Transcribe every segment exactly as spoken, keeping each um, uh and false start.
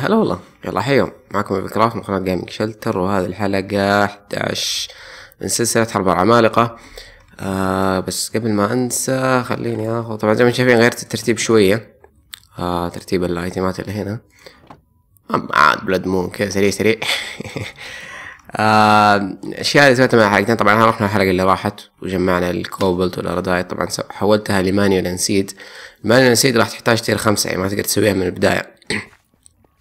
هلا والله، يلا حيهم، معكم عبد الكراف من قناة جيمنج شلتر، وهذه الحلقة إحدى عشر من سلسلة حرب العمالقة. آه بس قبل ما انسى خليني اخذ، طبعا زي ما شايفين غيرت الترتيب شوية، آه ترتيب الايتمات اللي هنا، عاد بلاد مون كذا سريع سريع. الاشياء آه اللي سويتها مع الحلقتين، طبعا رحنا الحلقة اللي راحت وجمعنا الكوبلت والأردايت، طبعا حولتها لمانيوال إيسنس. مانيوال إيسنس راح تحتاج تير خمسة، يعني ما تقدر تسويها من البداية.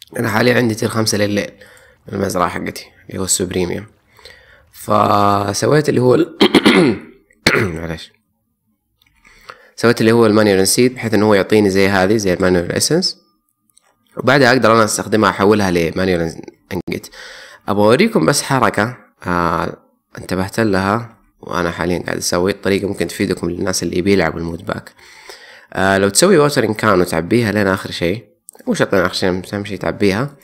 انا حاليا عندي تير خمسة للليل من المزرعة حقتي اللي هو السوبريميوم، فسويت اللي هو ال... معلش سويت اللي هو المانيوال إيسنس بحيث انه هو يعطيني زي هذه زي المانيوال إيسنس، وبعدها اقدر انا استخدمها احولها لمانيوال إيسنس. ابغى اوريكم بس حركة آه انتبهت لها وانا حاليا قاعد اسوي، الطريقة ممكن تفيدكم للناس اللي بيلعبوا المودباك. آه لو تسوي واترين كان وتعبيها لين اخر شيء، مو شرط لين اخر شيء، اهم شيء تعبيها.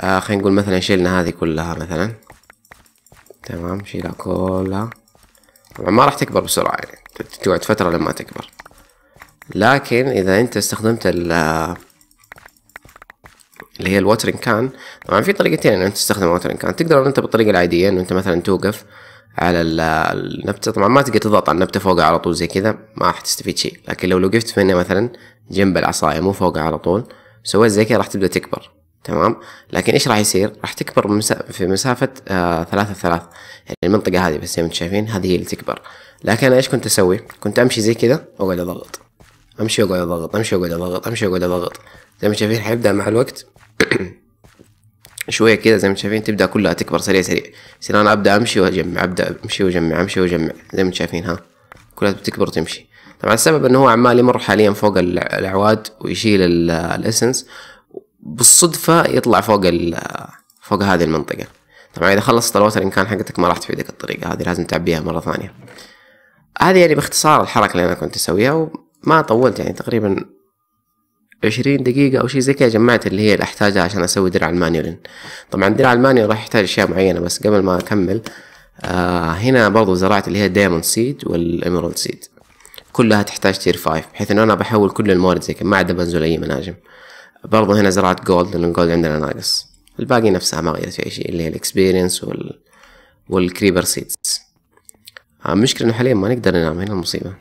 آه خلينا نقول مثلا شيلنا هذه كلها مثلا، تمام شيلها كلها، طبعا ما راح تكبر بسرعة يعني، تقعد فترة لما تكبر، لكن اذا انت استخدمت ال اللي هي الواترين كان، طبعا في طريقتين ان انت تستخدم واترين كان. تقدر ان انت بالطريقة العادية انه انت مثلا توقف على النبتة، طبعا ما تقدر تضغط على النبتة فوقها على طول زي كذا، ما راح تستفيد شيء، لكن لو وقفت منها مثلا جنب العصاية مو فوقها على طول سويت زي كذا راح تبدأ تكبر، تمام. لكن ايش راح يصير؟ راح تكبر في مسافة آه ثلاثة ثلاث، يعني المنطقة هذه بس زي ما انتم شايفين هذه هي اللي تكبر. لكن انا ايش كنت اسوي؟ كنت امشي زي كذا واقعد اضغط، امشي واقعد اضغط، امشي واقعد اضغط، امشي واقعد اضغط، زي ما شايفين حيبدأ مع الوقت شوية كده زي ما شايفين تبدأ كلها تكبر سريع سريع. يصير أنا أبدأ أمشي وأجمع، أبدأ أمشي وأجمع، أمشي وأجمع، زي ما شايفين ها كلها بتكبر وتمشي. طبعا السبب إنه هو عمال يمر حاليا فوق الأعواد ويشيل الإسنس، بالصدفة يطلع فوق فوق هذه المنطقة. طبعا إذا خلصت الوتر إن كان حقتك ما راح تفيدك الطريقة هذه، لازم تعبيها مرة ثانية. هذه يعني باختصار الحركة اللي أنا كنت أسويها، وما طولت يعني تقريبا عشرين دقيقة أو شيء زي كذا، جمعت اللي هي اللي أحتاجها عشان أسوي درع المانيولين. طبعا درع المانيولين راح يحتاج أشياء معينة، بس قبل ما أكمل آه هنا برضو زرعت اللي هي دايموند سيد والإميرالد سيد، كلها تحتاج تير فايف، بحيث إنه أنا بحول كل الموارد زي كذا ما عدا بنزل أي مناجم. برضو هنا زرعت جولد لأن الجولد عندنا ناقص، الباقي نفسها ما غيرت في أي شيء اللي هي الإكسبيرينس وال والكريبر سيدز. آه مشكلة إنه حاليا ما نقدر ننام، هنا المصيبة.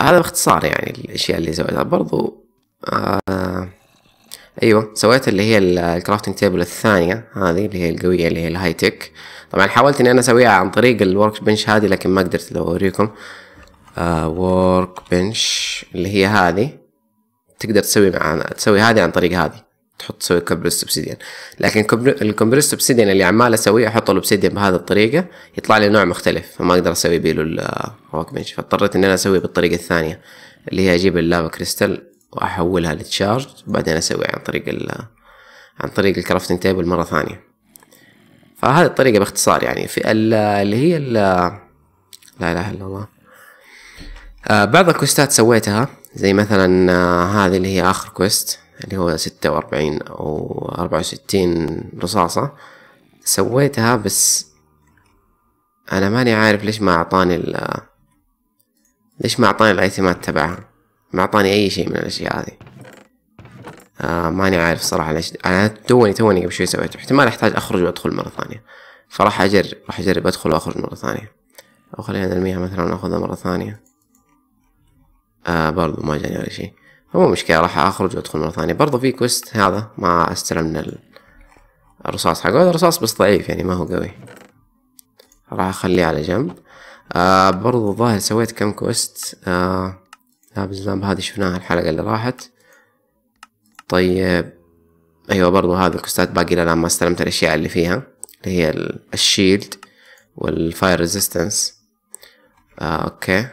هذا باختصار يعني الاشياء اللي سويتها برضو. آه ايوه سويت اللي هي الكرافتنج تيبل الثانيه هذه اللي هي القويه اللي هي الهايتك. طبعا حاولت اني انا اسويها عن طريق الورك بنش هذه، لكن ما قدرت. لو اوريكم آه ورك بنش اللي هي هذه، تقدر تسوي معانا تسوي هذه عن طريق هذه، تحط تسوي كمبرست سبسيدين، لكن الكمبرست سبسيدين اللي عمال اسويه احط الاوبسيدين بهذه الطريقه يطلع لي نوع مختلف، فما اقدر اسوي بيه الورك بنش، فاضطريت ان انا اسويه بالطريقه الثانيه اللي هي اجيب اللافا كريستال واحولها للتشارج، وبعدين اسويها عن طريق عن طريق الكرافتنج تيبل مره ثانيه. فهذه الطريقه باختصار يعني في اللي هي ال لا اله الا الله. آه بعض الكوستات سويتها زي مثلا آه هذه اللي هي اخر كويست اللي هو ستة وأربعين أو أربعة وستين رصاصة، سويتها بس أنا ماني عارف ليش ما أعطاني ال ليش ما أعطاني الايتمات تبعها، ما أعطاني أي شيء من الأشياء هذه. آه ماني عارف صراحة ليش، أنا توني توني قبل شوي سويته، احتمال أحتاج أخرج وأدخل مرة ثانية، فراح أجرب راح أجرب أدخل وأخرج مرة ثانية، أو خلينا نرميها مثلا ونأخذها مرة ثانية. آه برضو ما جاني ولا شيء، مو مشكلة راح اخرج وادخل مرة ثانية. برضه في كويست هذا ما استلمنا الرصاص حقه، هذا رصاص بس ضعيف يعني ما هو قوي، راح اخليه على جنب. آه برضه الظاهر سويت كم كويست آه بالذنب، هذه شفناها الحلقة اللي راحت. طيب ايوه برضه هذه الكوستات باقي للآن ما استلمت الاشياء اللي فيها اللي هي الشيلد والفاير ريزيستنس. آه اوكي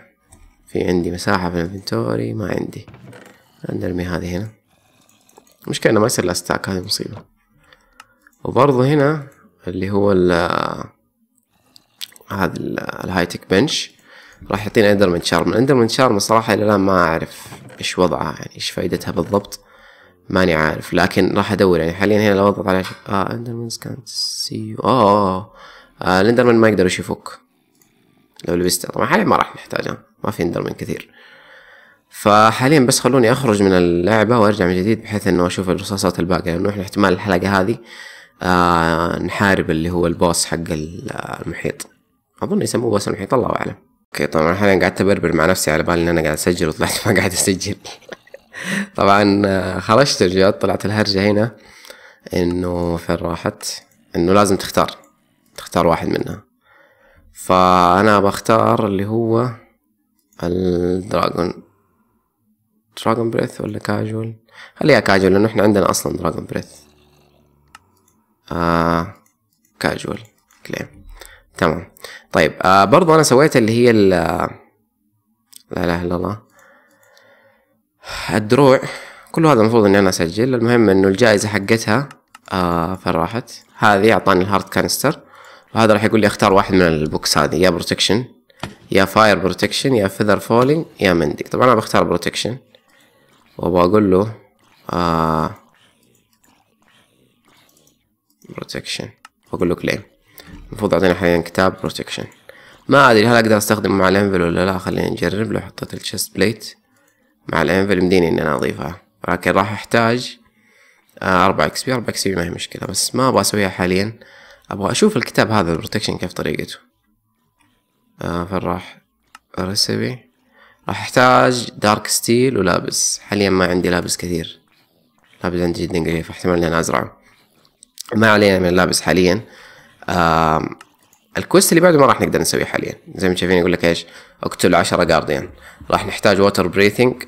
في عندي مساحة في الانفنتوري، ما عندي، نرمي هذه هنا. المشكلة انه ما يصير لها ستاك، هذه مصيبة. وبرضه هنا اللي هو ال هذا الهايتك بنش راح يعطينا اندرمن شارم. اندرمن شارم الصراحة الى الان ما اعرف ايش وضعها يعني ايش فائدتها بالضبط، ماني عارف، لكن راح ادور يعني. حاليا هنا لو اضغط على اه اندرمن سكان سي اه اه الاندرمن ما يقدروا يشوفوك لو لبسته، طبعا حاليا ما راح نحتاجها، ما في اندرمن كثير. فحاليا بس خلوني اخرج من اللعبة وارجع من جديد بحيث انه اشوف الرصاصات الباقية، لانه احنا احتمال الحلقة هذه آه نحارب اللي هو البوس حق المحيط، اظن يسموه بوس المحيط، الله اعلم. اوكي طبعا حاليا قعدت ابربر مع نفسي على بالي ان انا قاعد اسجل وطلعت ما قاعد اسجل. طبعا خرجت الجوات، طلعت الهرجة هنا انه فين راحت، انه لازم تختار تختار واحد منها، فانا بختار اللي هو الدراغون دراغون بريث ولا كاجول، خليها كاجول لانه احنا عندنا اصلا دراغون بريث. آه كاجول كليم تمام. طيب آه برضو انا سويت اللي هي ال لا اله الا الله الدروع، كل هذا المفروض اني انا اسجل. المهم انه الجائزة حقتها آه فين راحت، هذه اعطاني الهارت كانستر، وهذا راح يقول لي اختار واحد من البوكس هذه، يا بروتكشن يا فاير بروتكشن يا فيذر فولينج يا منديج. طبعا انا بختار بروتكشن وبقول له آه بروتكشن، بقول له كليم. المفروض يعطيني حاليا كتاب بروتكشن، ما ادري هل اقدر استخدمه مع الانفل ولا لا، خلينا نجرب. لو حطيت الشيست بليت مع الانفل مديني ان انا اضيفها، لكن راح احتاج اربعة اكس بي، اربعة اكس بي ما هي مشكلة، بس ما ابغى اسويها حاليا، ابغى اشوف الكتاب هذا البروتكشن كيف طريقته. آه فين راح ريسبي، راح احتاج دارك ستيل ولابس، حاليا ما عندي لابس كثير، لابس عندي جدا قليل، فاحتمال اني انا ازرعه. ما علينا من اللابس حاليا. آه الكويست اللي بعده ما راح نقدر نسويه حاليا، زي ما شايفين يقول لك ايش، اقتل عشرة جارديان. راح نحتاج واتر بريثنج،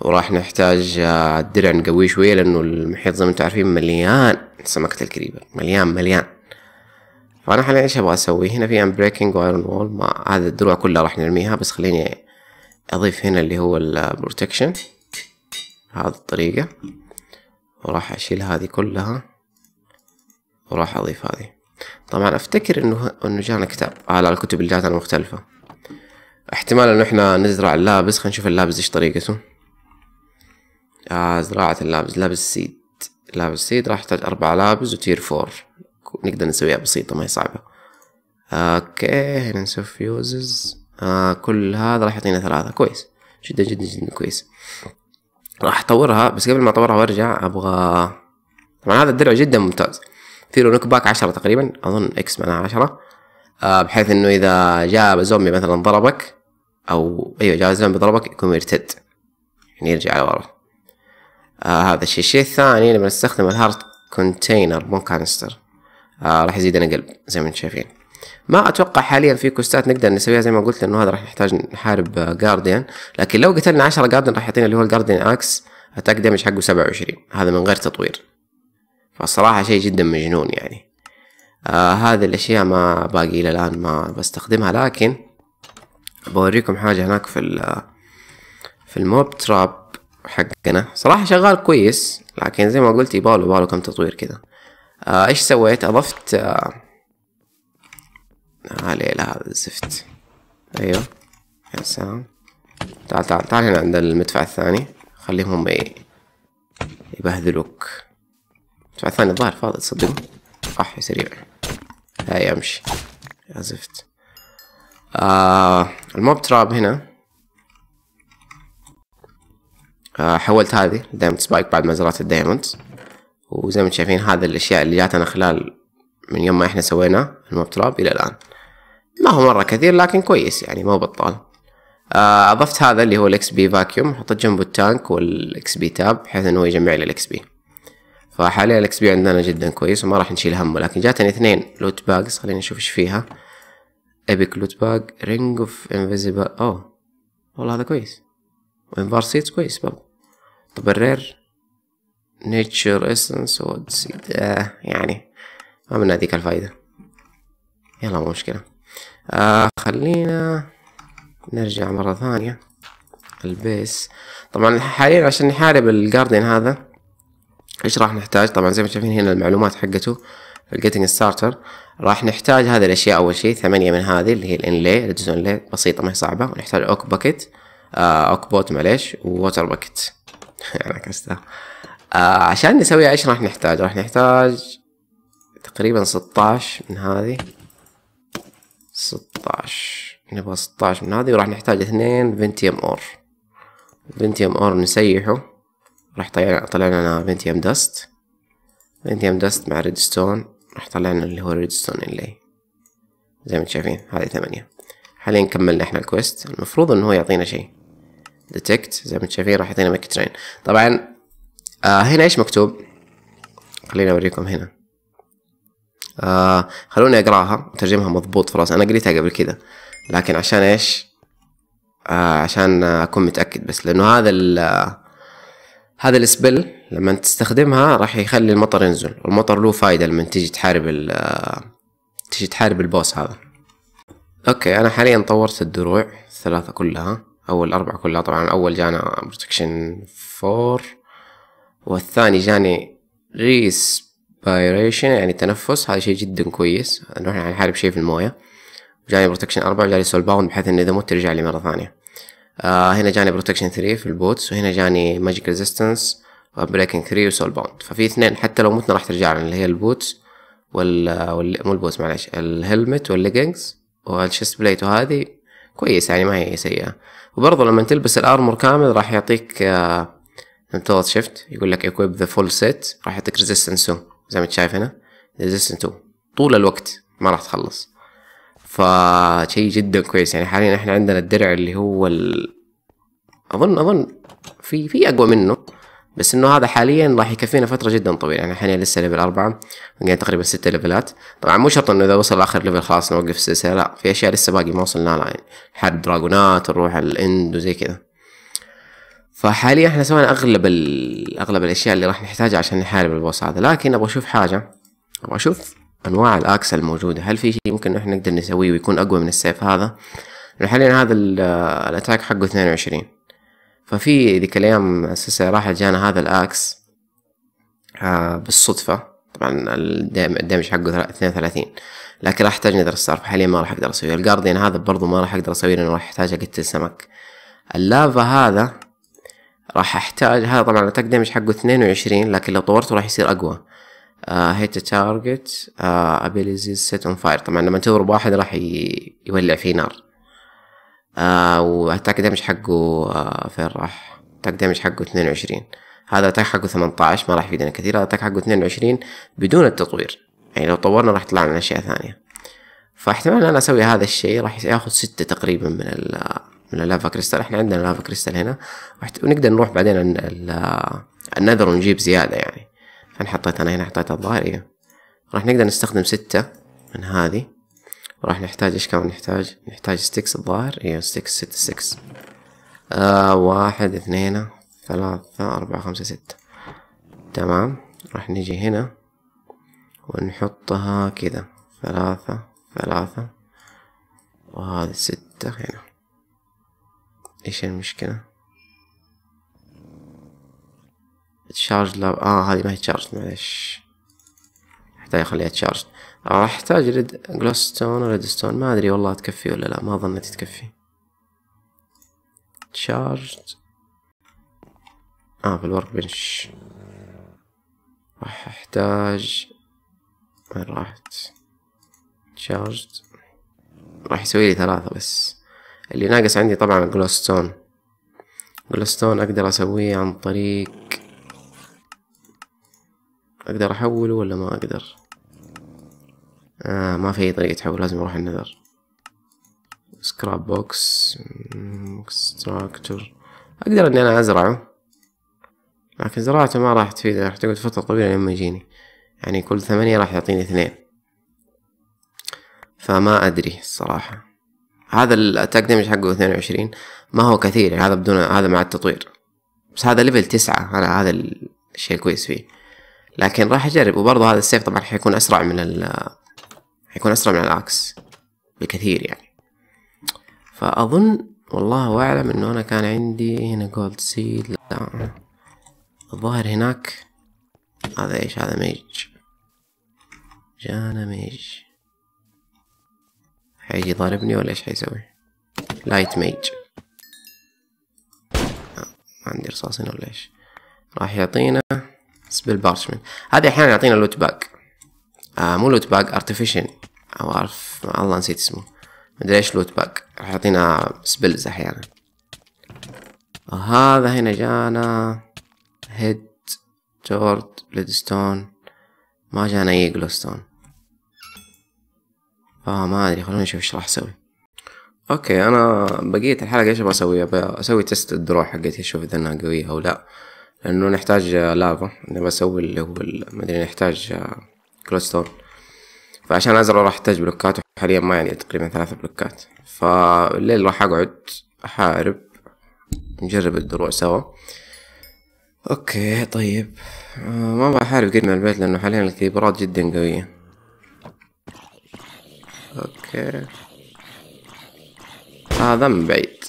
وراح نحتاج الدرع نقويه شوية، لأنه المحيط زي ما انتم عارفين مليان سمكة الكريبر، مليان مليان. فأنا حاليا ايش أبغى أسوي؟ هنا في امبريكنج وايرون وول، ما هذه الدروع كلها راح نرميها، بس خليني أضيف هنا اللي هو البروتكشن بهذه الطريقة، وراح أشيل هذه كلها وراح أضيف هذه. طبعا أفتكر إنه إنه جانا كتاب على الكتب اللي جاتنا مختلفة، احتمال إنه احنا نزرع اللابس، خلينا نشوف اللابس ايش طريقته. آه زراعة اللابس، لابس سيد، لابس سيد راح احتاج أربعة لابس وتير فور، نقدر نسويها بسيطة ما هي صعبة. آه اوكي هنا نسوي فيوزز، آه كل هذا راح يعطينا ثلاثة، كويس جدا جدا جدا كويس. راح اطورها، بس قبل ما اطورها وارجع ابغى، طبعا هذا الدرع جدا ممتاز، في له نوك باك عشرة تقريبا، اظن اكس معناها عشرة، آه بحيث انه اذا جاء زومبي مثلا ضربك، او ايوه جاء زومبي ضربك يكون يرتد، يعني يرجع على ورا. آه هذا الشيء. الشيء الثاني لما نستخدم الهارت كونتينر مو كانستر آه راح يزيدنا قلب زي ما انتم شايفين. ما اتوقع حاليا في كوستات نقدر نسويها زي ما قلت، لانه هذا راح نحتاج نحارب آه جارديان، لكن لو قتلنا عشرة جارديان راح يعطينا اللي هو الجارديان اكس اتاك دامج حقه سبعة وعشرين، هذا من غير تطوير، فالصراحة شيء جدا مجنون يعني. آه هذه الاشياء ما باقي الى الان ما بستخدمها، لكن بوريكم حاجة هناك في في الموب تراب حقنا، صراحة شغال كويس، لكن زي ما قلت يباله باله كم تطوير كده. آه ايش سويت؟ اضفت آه عليله هذا الزفت، ايوه يا سلام. تعال تعال تعال هنا عند المدفع الثاني، خليهم هم يبهذلوك. المدفع الثاني الظاهر فاضي تصدقوا، صح يا سريع، هاي امشي يا زفت. آه الموب تراب هنا حولت هذه دايموند سبايك بعد ما زرعت الدايموند، وزي ما انتم شايفين هذا الاشياء اللي جاتنا خلال من يوم ما احنا سوينا الموب تراب الى الان، ما هو مره كثير لكن كويس يعني مو بطال. اضفت هذا اللي هو الاكس بي فاكيوم، حطيت جنبه التانك والاكس بي تاب بحيث انه يجمع لي الاكس بي، فحاليا الاكس بي عندنا جدا كويس وما راح نشيل همه. لكن جاتني اثنين لوت باجز، خلينا نشوف ايش فيها. ايبك لوت باج، رينج اوف انفيزيبل، اوه والله هذا كويس، وانفار سيد كويس برضه. طب الرير نيتشر ايسنس وود سيد، آه يعني ما من هذيك الفايدة، يلا مو مشكلة. آه خلينا نرجع مرة ثانية البيس. طبعا حاليا عشان نحارب الجاردين هذا ايش راح نحتاج؟ طبعا زي ما شايفين هنا المعلومات حقته الجيتنج ستارتر، راح نحتاج هذه الاشياء. اول شيء ثمانية من هذه اللي هي الانلي الجزء انلي بسيطة ما هي صعبة، ونحتاج اوك باكيت آه اوك بوت معليش، ووتر باكيت. ركزتها. آه عشان نسوي ايش راح نحتاج؟ راح نحتاج تقريبا ستة عشر من هذه، ستة عشر نبغى ستة عشر من هذه، وراح نحتاج اثنين فنتيوم اور، بنتيوم ار نسيحه، راح طلعنا لنا بنتيوم دست. بنتيوم دست مع ريدستون راح طلعنا اللي هو ريدستون اللي زي ما شايفين هذه ثمانية. حاليا كملنا احنا الكويست، المفروض انه هو يعطينا شيء ديتكت زي ما شايفين، راح يعطينا مكترين طبعا. آه هنا ايش مكتوب؟ خليني اوريكم هنا. آه خلوني اقراها وترجمها مضبوط في راسي، انا قريتها قبل كذا لكن عشان ايش؟ آه عشان اكون متاكد بس، لانه هذا ال هذا السبل لما تستخدمها راح يخلي المطر ينزل، والمطر له فايده لما تيجي تحارب ال تيجي تحارب البوس هذا. اوكي انا حاليا طورت الدروع الثلاثه كلها، اول اربعه كلها طبعا. اول جانا بروتكشن فور، والثاني جاني ريسبيريشن يعني تنفس، هذا شيء جدا كويس انه احنا حنحارب شيء في المويه. جاني بروتكشن أربعة، جاني سول باوند بحيث انه اذا مت ترجع لي مره ثانيه. آه هنا جاني بروتكشن ثلاثة في البوتس، وهنا جاني ماجيك ريزيستنس وبريكنج ثلاثة وسول باوند. ففي اثنين حتى لو متنا راح ترجع لنا اللي هي البوتس وال وال مو البوتس معلش، الهلمت والليجنجز والشست بليت، وهذه كويس يعني ما هي سيئه. وبرضه لما تلبس الارمور كامل راح يعطيك آه لما تضغط شيفت يقول لك equip the full set راح يعطيك resistance two زي ما انت شايف هنا resistance two طول الوقت ما راح تخلص، فشي جدا كويس يعني. حاليا احنا عندنا الدرع اللي هو ال... اظن اظن في في اقوى منه، بس انه هذا حاليا راح يكفينا فتره جدا طويله يعني. حاليا لسه ليفل أربعة، بقينا تقريبا ستة ليفلات. طبعا مو شرط انه اذا وصل اخر ليفل خلاص نوقف السلسله، لا في اشياء لسه باقي ما وصلنا لها يعني، حارب دراغونات نروح الاند وزي كذا. فحاليا احنا سوينا اغلب اغلب الاشياء اللي راح نحتاجها عشان نحارب البوس هذا، لكن ابغى اشوف حاجه، ابغى اشوف انواع الاكس الموجوده، هل في شيء ممكن احنا نقدر نسويه ويكون اقوى من السيف هذا؟ حاليا هذا الاتاك حقه اثنين وعشرين، ففي ذيك الايام السلسله راحت جانا هذا الاكس آه بالصدفه، طبعا الدمج حقه اثنين وثلاثين، لكن راح احتاج نذر الصرف فحاليا ما راح اقدر اسويه. الجاردن هذا برضو ما راح اقدر اسويه لانه راح احتاج اقتل سمك. اللافا هذا راح احتاج، هذا طبعا الاتاك دامج حقه اثنين وعشرين، لكن لو طورته راح يصير اقوى. هيت تارجت ابيليزيز سيت اون فاير، طبعا لما تضرب واحد راح يولع فيه نار. آه واتاك دامج حقه آه فين راح؟ اتاك دامج حقه اثنين وعشرين، هذا اتاك حقه ثمانية عشر ما راح يفيدنا كثير، هذا اتاك حقه اثنين وعشرين بدون التطوير يعني، لو طورنا راح يطلع لنا اشياء ثانيه. فاحتمال ان انا اسوي هذا الشيء، راح ياخذ ستة تقريبا من ال من اللافا كريستال. احنا عندنا لافا كريستال هنا ونقدر نروح بعدين النذر ونجيب زيادة يعني. فأنا حطيت انا هنا حطيت الظاهر ايه، راح نقدر نستخدم ستة من هذه. وراح نحتاج ايش كمان نحتاج؟ نحتاج ستيكس الظاهر، ايه ستيكس ستة ستيكس. آه واحد اثنين ثلاثة أربعة خمسة ستة، تمام. راح نجي هنا ونحطها كذا ثلاثة ثلاثة، وهذه ستة هنا. ايش المشكلة؟ تشارج لاب، اه هذه ما هي تشارج معلش، احتاج اخليها تشارج. راح احتاج ريد جلوستون وريدستون، ما ادري والله تكفي ولا لا، ما ظنيت تكفي تشارج. اه في الورك بنش راح احتاج، وين راحت تشارج؟ راح يسوي لي ثلاثة بس، اللي ناقص عندي طبعا جلوستون. جلوستون اقدر اسويه عن طريق، اقدر احوله ولا ما اقدر؟ آه ما في طريقة تحول، لازم اروح النذر. سكراب بوكس اكستراكتور اقدر اني انا ازرعه، لكن زراعته ما راح تفيد، راح تقعد فترة طويلة لما يجيني يعني، كل ثمانية راح يعطيني اثنين، فما ادري الصراحة. هذا الاتاك دامج حقه اثنين وعشرين ما هو كثير يعني، هذا بدون، هذا مع التطوير بس. هذا ليفل تسعة، انا هذا الشيء كويس فيه، لكن راح اجرب. وبرضه هذا السيف طبعا حيكون اسرع من ال حيكون اسرع من الاكس بكثير يعني. فاظن والله اعلم انه انا كان عندي هنا جولد سيد، لا الظاهر هناك. هذا ايش؟ هذا ميج، جانا ميج حيجي يضاربني ولا ايش حيسوي؟ لايت ميج، آه. عندي رصاصين ولا ايش؟ راح يعطينا سبيل بارشمنت، هذا احيانا يعطينا لوت باك، آه مو لوت باك ارتفيشن او عارف الله نسيت اسمه، مدري ايش لوت باك، راح يعطينا سبيلز احيانا. هذا هنا جانا هيد جورد ريدستون، ما جانا اي جلوستون. اه ما ادري، خلوني اشوف ايش راح اسوي. اوكي انا بقيت الحلقة ايش ابغى اسوي؟ بسوي تيست الدروع حقتي اشوف اذا انها قوية او لا، لانه نحتاج لافا. انا بسوي اللي هو ما ادري، نحتاج جلوستون، فعشان ازرع راح احتاج بلوكات، وحاليا ما يعني تقريبا ثلاثة بلوكات. فالليل راح اقعد احارب، نجرب الدروع سوا. اوكي طيب آه ما بحارب قريب من البيت لانه حاليا الكيبرات جدا قوية. اوكي هذا آه من بعيد،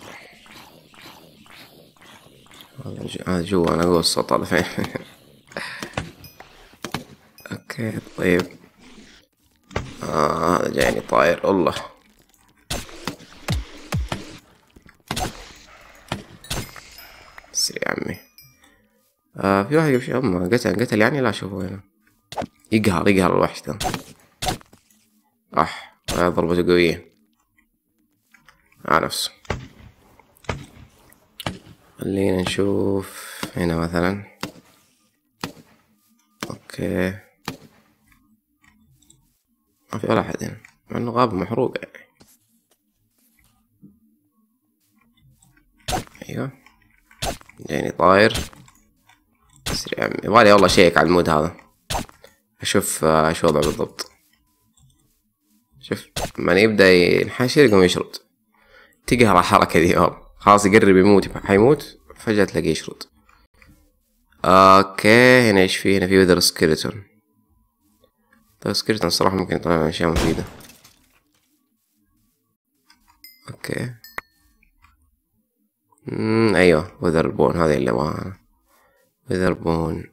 هذا جوا، انا جوا السطح دحين. اوكي طيب آه هذا جايني طاير والله. يا عمي آه في واحد يمشي، أما قتل قتل يعني. لا شوفوا هنا يقهر يقهر الوحش ده. أح آه ضربته قوية على نفسه. خلينا نشوف هنا مثلا. أوكي ما في ولا أحد هنا، مع إنه غابة محروقة يعني. أيوه جايني طاير. اسرع عمي، يبغالي والله اشيك على المود هذا، اشوف ايش وضعه بالضبط. شوف لما يبدا ينحشر يقوم يشرد، تقهر الحركة دي والله. خلاص يقرب يموت، حيموت فجأة تلاقيه يشرد. اوكي هنا ايش فيه؟ هنا في وذر سكيلتون. وذر سكيلتون الصراحة ممكن يطلع اشياء مفيدة. اوكي امم ايوه وذر بون، هذه اللي ابغاها، وذر بون.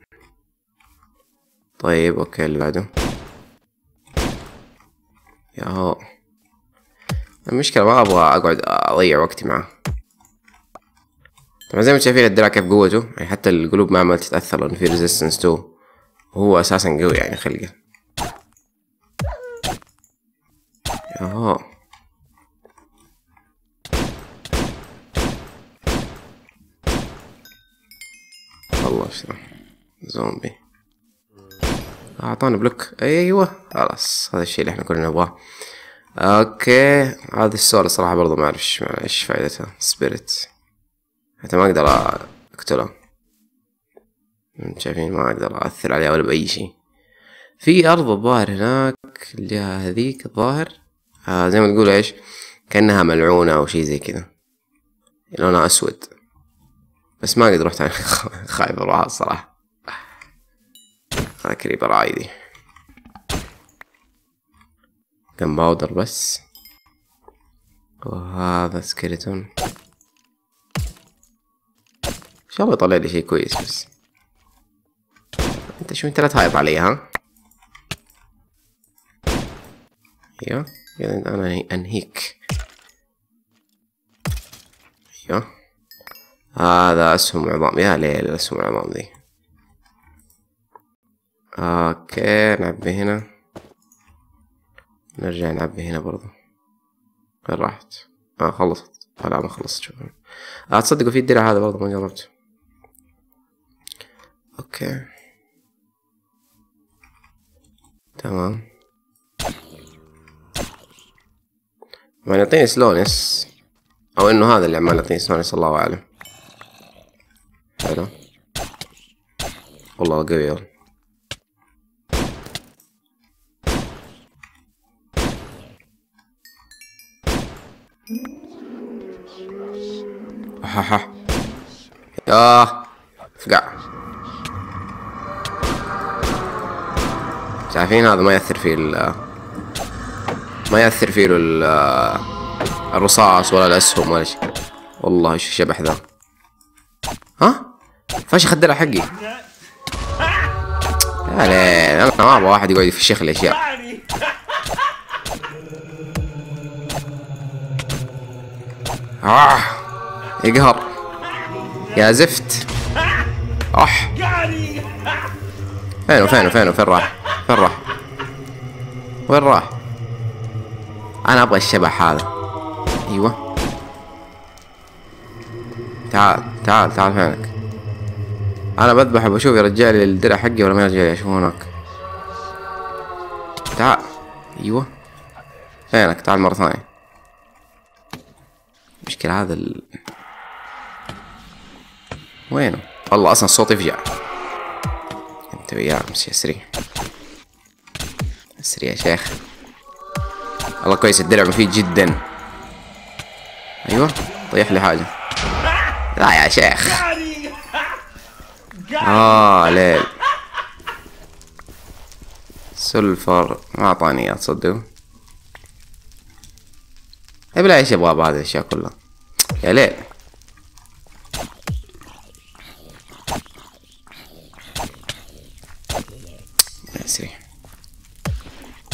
طيب اوكي اللي بعده ياهو. المشكلة ما ابغى اقعد اضيع وقتي معاه. طبعا زي ما شايفين الدرع كيف قوته، يعني حتى القلوب ما عملت تتأثر لأنه في ريزيستنس تو، وهو اساسا قوي يعني خلقه. ياهو زومبي اعطانا بلوك. ايوه خلاص هذا الشيء اللي احنا كلنا نبغاه. اوكي هذه السوره صراحه برضه ما اعرف ايش فائدتها. سبيريت حتى ما اقدر اقتله، شايفين ما اقدر اثر عليه ولا باي شيء. في ارض الظاهر هناك اللي هذيك الظاهر آه زي ما تقول ايش، كانها ملعونه او شيء زي كذا، لونها اسود، بس ما اقدر اروح ثاني، خايف اروح الصراحه. هذا كريبر عادي، جن باودر بس. وهذا سكيلتون، ان شاء الله يطلع لي شيء كويس. بس انت شو انت لا تهايط علي ها؟ ايوه انا انهيك. ايوه هذا آه اسهم عظام، يا ليل اسهم العظام ذي. اوكي نعبي هنا، نرجع نعبي هنا برضو. وين راحت؟ اه خلصت. آه لا ما خلصت. شوف آه تصدقوا في الدرع هذا برضو ما جربته. اوكي تمام، عمال يعطيني سلونس، او انه هذا اللي عمال يعطيني سلونس الله اعلم. حلو والله قوي. احاحا ياه فقع. شايفين هذا ما يأثر فيه ال ما يأثر فيه ال الرصاص ولا الأسهم ولا شيء. والله ايش الشبح ذا. ها فشخ الدرع حقي. يا ليل انا ما ابغى واحد يقعد يفشخ الاشياء. آه يقهر يا زفت. اح فينه فينه فينه فين راح؟ فين راح؟ وين راح؟ انا ابغى الشبح هذا. ايوه تعال تعال تعال فينك. انا بذبح وبشوف يرجع لي الدرع حقي ولا ما يرجع لي. اشوفه هناك. تعال. ايوه فينك، تعال مرة ثانية. مشكلة هذا ال... وينه؟ والله اصلا الصوت يفجع. انت وياه امشي سريع سريع يا شيخ. الله كويس الدرع مفيد جدا. ايوه طيح لي حاجة. لا يا شيخ. اه ليل سلفر ما اعطاني اياه تصدقوا. ابلا ايش ابغى بهذه الاشياء كلها يا ليل.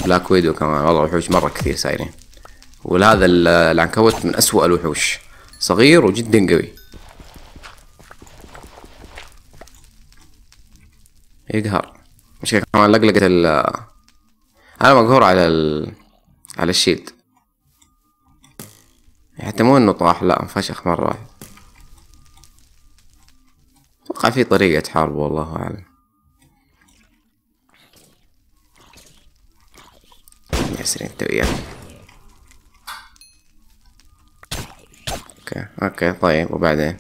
بلاك ويدو كمان. والله وحوش مره كثير صايرين. وهذا العنكبوت من اسوأ الوحوش، صغير وجدا قوي يقهر. مش كمان لقلقة ال انا مقهور على ال على الشيلد. حتى مو انه طاح، لا انفشخ مرة واحدة. اتوقع في طريقة حرب والله اعلم. ياسرين انت وياه. اوكي اوكي طيب وبعدين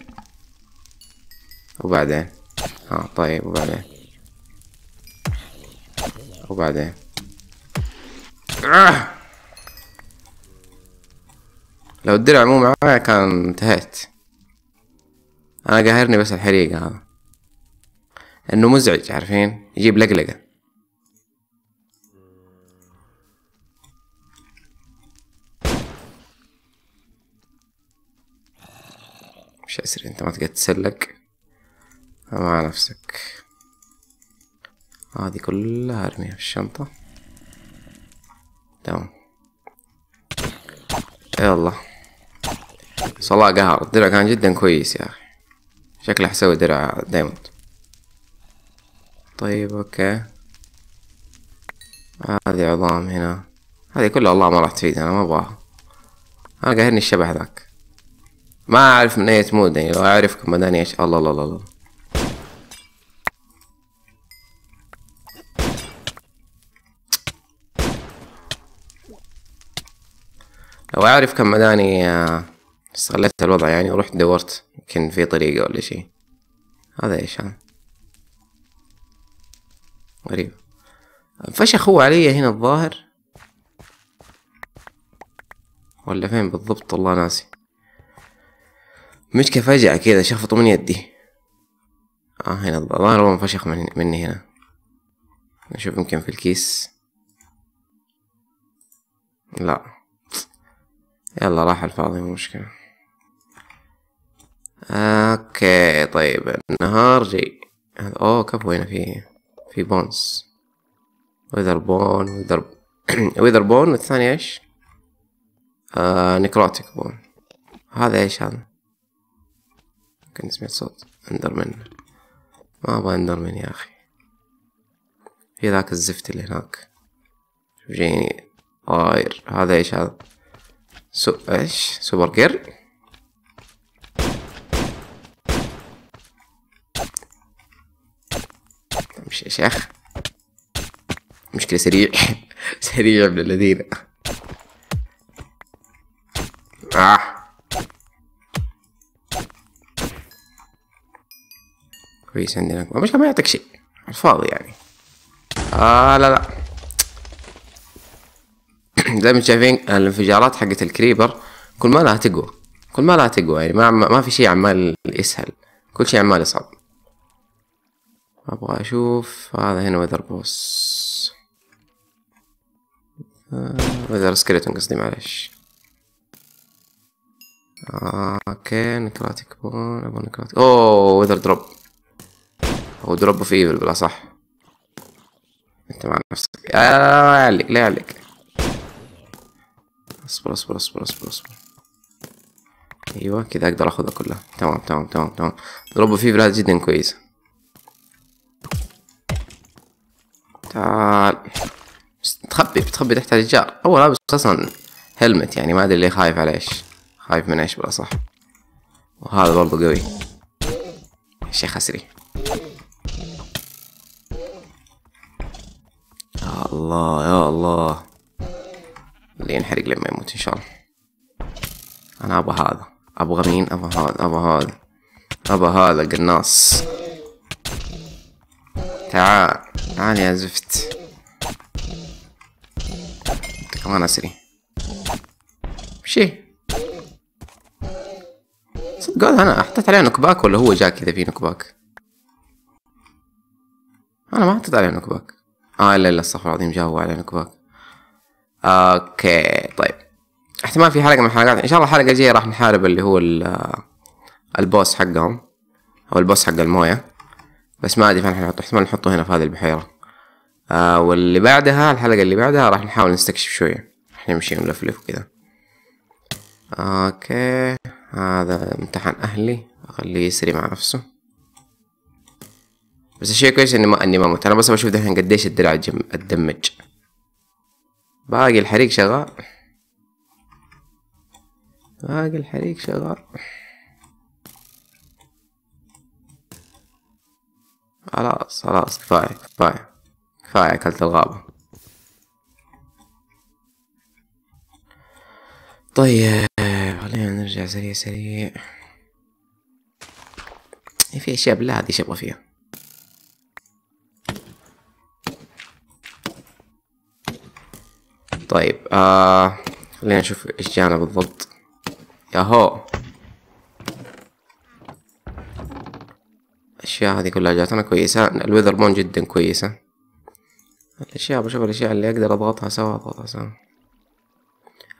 وبعدين اه طيب وبعدين وبعدين آه. لو الدرع مو معايا كان انتهيت. انا قاهرني بس الحريقة هذا انه مزعج، عارفين يجيب لقلقة. مش عسري انت ما تقدر تتسلق مع نفسك. هذه كلها ارميها في الشنطة. تمام يلا. بس والله قهر الدرع كان جدا كويس يا اخي. شكله حسوي درع دايموند. طيب اوكي هذه عظام هنا، هذه كلها والله ما راح تفيد. انا ما ابغاها. انا قاهرني الشبح ذاك. ما اعرف من اي مود يعني. لو اعرفكم مداني ايش. الله الله الله الله. لو اعرف كم مداني استغلت الوضع يعني ورحت دورت يمكن في طريقة ولا شي. هذا ايش هذا؟ غريب. انفشخ هو علي هنا الظاهر ولا فين بالضبط؟ والله ناسي. مش كفجأة كذا شفطوا من يدي. اه هنا الظاهر هو انفشخ من مني هنا. نشوف يمكن في الكيس. لا يلا راح الفاضي مو مشكلة. اوكي طيب النهار جاي. اوه كفو هنا في في بونز. ويذر بون ويذر ويذر بون والثاني ايش؟ آه نيكروتيك بون. هذا ايش هذا؟ كنت سمعت صوت اندرمن. ما ابغى اندرمن يا اخي. في ذاك الزفت اللي هناك. شوف جايني طاير. هذا ايش هذا؟ سو ايش سوبر جير. امشي يا شيخ. مشكلة سريع سريع ابن الذين. آه. كويس عندنا مشكلة ما يعطيك شيء الفاضي يعني. آه لا لا زي ما شايفين الانفجارات حقت الكريبر كل ما لها تقوى كل ما لها تقوى يعني. ما ما في شيء عمال يسهل، كل شيء عمال يصعب. ابغى اشوف هذا هنا وذر بوس وذر سكريتون قصدي معلش. اوكي نكراتيك بون ابغى نكراتيك. اوه وذر دروب او دروب اوف ايفل بلا صح. انت مع نفسك. لا لا يعلق لا يعلق. اصبر اصبر اصبر اصبر اصبر. ايوه كذا اقدر اخذها كلها. تمام تمام تمام تمام. ضربه فيه بلاد جدا كويسة. تعال. تخبي بتخبي تحت الجار. اول لابس اصلا هلمت يعني ما ادري ليه خايف على ايش. خايف من ايش بلا صح. وهذا برضه قوي. شيخ عسري. يا الله يا الله. اللي ينحرق لما يموت ان شاء الله. انا ابغى هذا. ابغى مين؟ ابغى هذا. ابغى هذا. ابغى هذا القناص. تعال تعال يا زفت. انت كمان عسري. مشي. صدق انا حطيت عليه نكباك ولا هو جاء كذا فيه نكباك؟ انا ما حطيت عليه نكباك. اه لا لا استغفر العظيم جا هو عليه نكباك. اوكي طيب احتمال في حلقة من الحلقات ان شاء الله الحلقة الجاية راح نحارب اللي هو البوس حقهم او البوس حق الموية، بس ما ادري فين حنحطه، احتمال نحطه هنا في هذه البحيرة. آه واللي بعدها الحلقة اللي بعدها راح نحاول نستكشف شوية، راح نمشي ونلفلف وكذا. اوكي هذا امتحان اهلي اخليه يسري مع نفسه، بس الشيء كويس اني ما اني ما مت. انا بس بشوف دحين قديش الدرع اتدمج، باقي الحريق شغال، باقي الحريق شغال. خلاص خلاص كفاية كفاية كفاية اكلت الغابة. طيب خلينا نرجع سريع سريع. في اشياء بالله هذي شبغى فيها. طيب آه خلينا نشوف ايش جانا بالضبط. ياهو الاشياء هذه كلها جاتنا كويسة. الويذر بون جدا كويسة. الاشياء بشوف الاشياء اللي اقدر اضغطها سوا اضغطها سوا.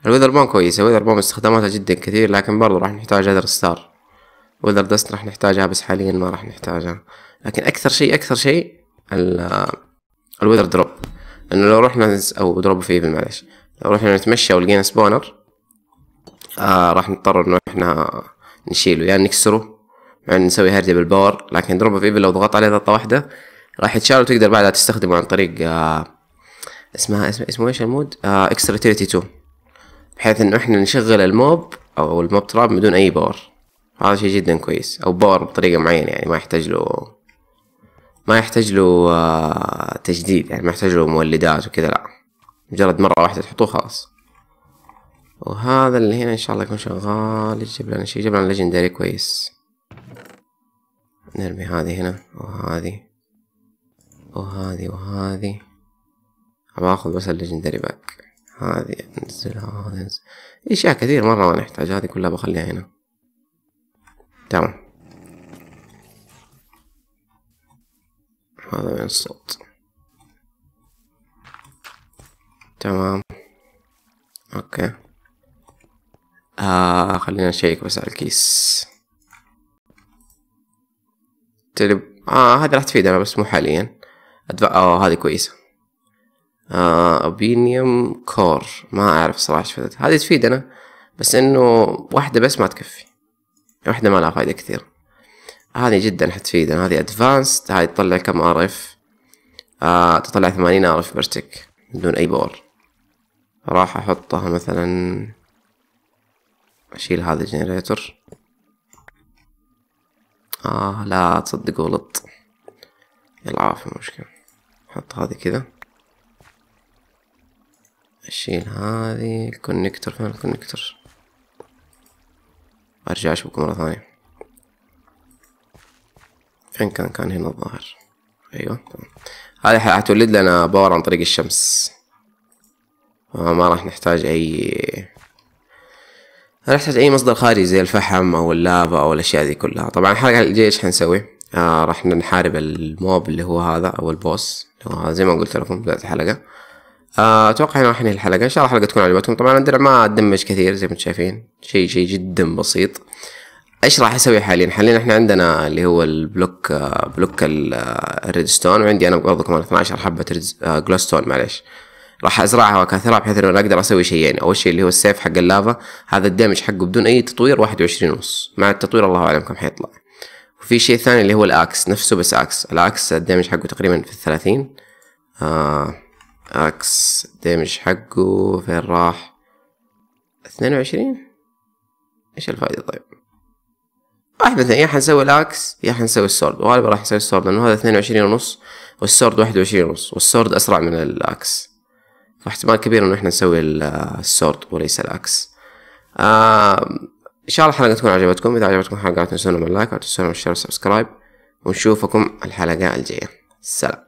الويذر بون كويسة، الويذر بون استخداماتها جدا كثير، لكن برضو راح نحتاج هذا الستار. ويذر دست راح نحتاجها بس حاليا ما راح نحتاجها، لكن اكثر شيء اكثر شيء الويذر دروب، لانه لو رحنا او دروب فيه معلش، لو رحنا نتمشى ولقينا سبونر آه راح نضطر انه احنا نشيله يا يعني نكسره، مع انه نسوي هرجة بالباور، لكن دروب فيفل لو ضغطت عليه ضغطة واحدة راح يتشال وتقدر بعدها تستخدمه عن طريق آه اسمها اسمه اسمه ايش المود؟ آه اكسترا تيرتي اتنين، بحيث انه احنا نشغل الموب او الموب تراب بدون اي باور. هذا شيء جدا كويس، او باور بطريقة معينة يعني ما يحتاج له ما يحتاج له آه تجديد، يعني ما يحتاج له مولدات وكذا، لا مجرد مرة واحدة تحطوه خلاص. وهذا اللي هنا ان شاء الله يكون شغال. يجيب لنا شيء، يجيب لنا ليجندري كويس. نرمي هذه هنا وهذه وهذه وهذه. باخذ بس الليجندري باك، هذه انزلها هذه انزل. اشياء كثير مرة ما نحتاج، هذه كلها بخليها هنا. تمام هذا وين الصوت؟ تمام اوكي. آه خلينا نشيك بس على الكيس. تلب آه هذا راح تفيدنا بس مو حاليا. أدفع آه هذه كويسة. آه أبينيوم كور ما أعرف صراحة إيش فائدتها، هذه تفيدنا بس إنه واحدة بس ما تكفي، واحدة ما لها فايدة كثير. هذه جدا حتفيدنا، هذه أدفانس، هذه تطلع كم أرف؟ آه تطلع ثمانين أرف برتك بدون أي باور. راح أحطها مثلا، أشيل هذا الجنريتور. آه لا تصدق غلط، يلا عافية مشكلة. أحط هذه كذا، أشيل هذه. الكونكتور فين الكونكتور؟ أرجع أشوفكم مرة ثانية. فين كان؟ كان هنا الظاهر. أيوة تمام. هذه حتولد لنا باور عن طريق الشمس، ما راح نحتاج أي راح نحتاج أي مصدر خارجي زي الفحم أو اللافا أو الأشياء ذي كلها. طبعا الحلقة الجاية إيش حنسوي؟ آه راح نحارب الموب اللي هو هذا أو البوس اللي هو زي ما قلت لكم بداية الحلقة. آه أتوقع هنا راح ننهي الحلقة، إن شاء الله الحلقة تكون عجبتكم. طبعا الدرع ما تدمج كثير زي ما أنتم شايفين، شيء شيء جدا بسيط. إيش راح أسوي حاليا؟ حاليا إحنا عندنا اللي هو البلوك آه بلوك آه الريدستون، وعندي أنا برضه كمان اثناشر حبة آه جلوستون معليش. راح ازرعها واكاثرها بحيث انه انا اقدر اسوي شيئين. اول شيء اللي هو السيف حق اللافا، هذا الدمج حقه بدون اي تطوير واحد وعشرين ونص، مع التطوير الله اعلم كم حيطلع. وفي شيء ثاني اللي هو الاكس نفسه، بس اكس الاكس الدمج حقه تقريبا في الثلاثين. آه اكس الدمج حقه فين راح؟ اثنين وعشرين. ايش الفائدة طيب؟ راح مثلا يا حنسوي الاكس يا حنسوي السورد، وغالبا راح نسوي السورد لانه هذا اثنين وعشرين ونص والسورد واحد وعشرين ونص، والسورد اسرع من الاكس، فاحتمال كبير انه احنا نسوي السورد وليس الاكس. آه ان شاء الله الحلقه تكون عجبتكم، اذا عجبتكم الحلقه لا تنسونا من اللايك ولا تنسونا من الشير والسبسكرايب، ونشوفكم الحلقه الجايه. سلام.